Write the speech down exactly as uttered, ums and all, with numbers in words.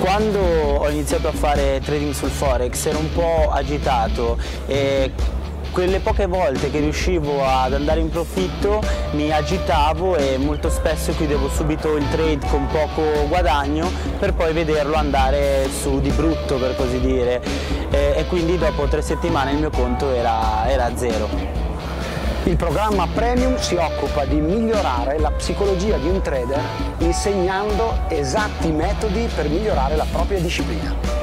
Quando ho iniziato a fare trading sul Forex ero un po' agitato e quelle poche volte che riuscivo ad andare in profitto mi agitavo e molto spesso chiudevo subito il trade con poco guadagno per poi vederlo andare su di brutto, per così dire, e, e quindi dopo tre settimane il mio conto era, era a zero. Il programma Premium si occupa di migliorare la psicologia di un trader insegnando esatti metodi per migliorare la propria disciplina.